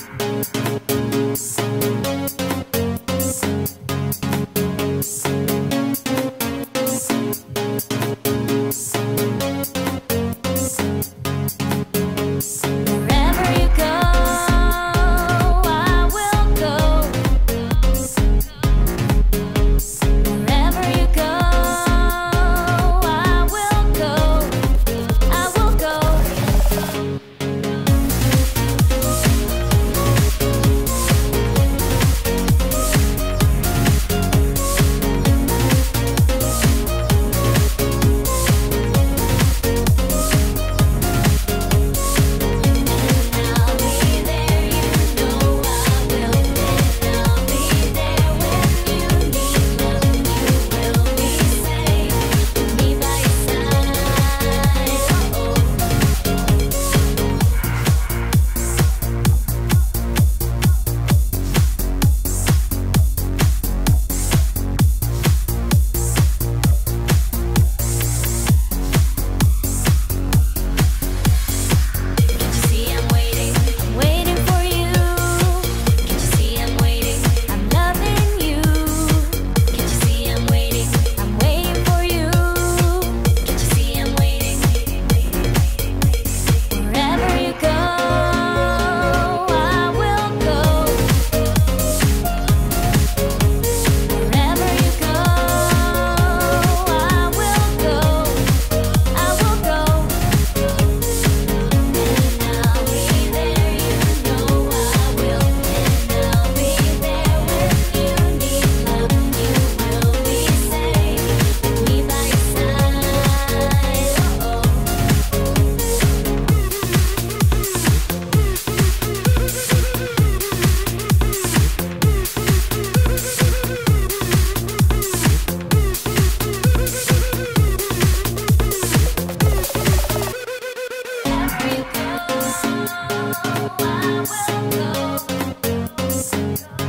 Where you go, I will go.